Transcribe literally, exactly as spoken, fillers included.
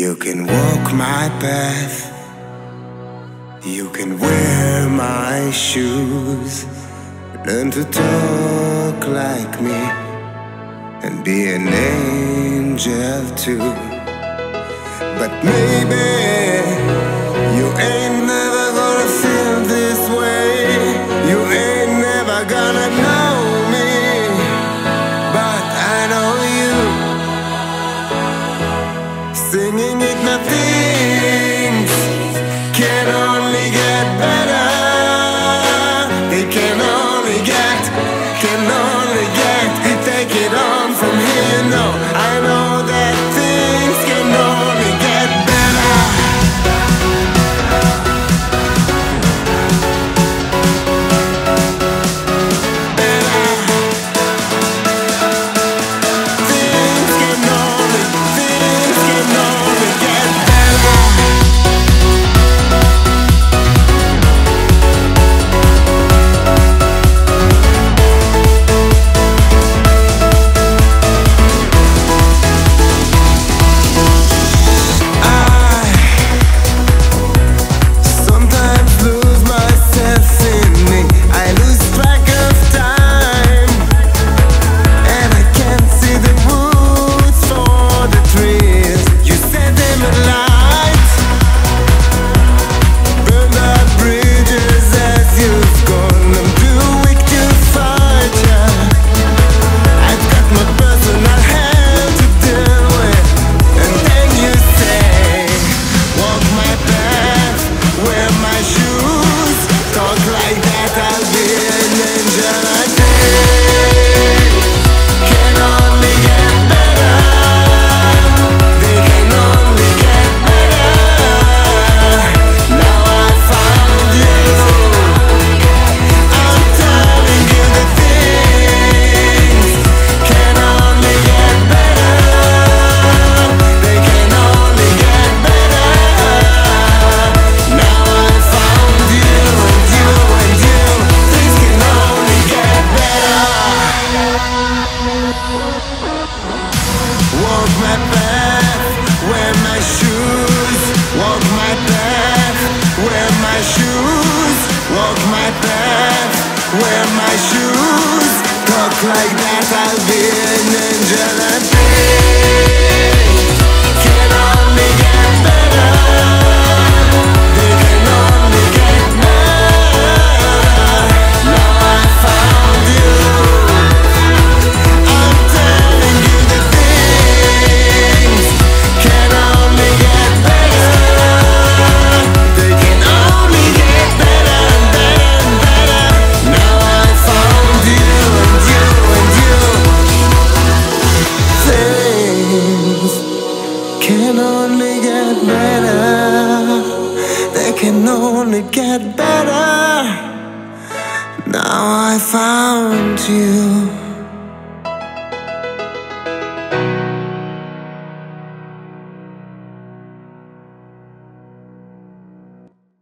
You can walk my path, you can wear my shoes, learn to talk like me, and be an angel too. But maybe you ain't never gonna feel this way, you ain't never gonna know me, but I know you. Singing it, nothing can only get better. It can only get, can only get. We take it on from here, no, I know that things can only get better. Better. Things can only, things can only get better. Walk my path, wear my shoes. Walk my path, wear my shoes. Walk my path, wear my shoes. Talk like that, I'll be an angel and be. Can only get better. Can only get better. They can only get better. Now I found you.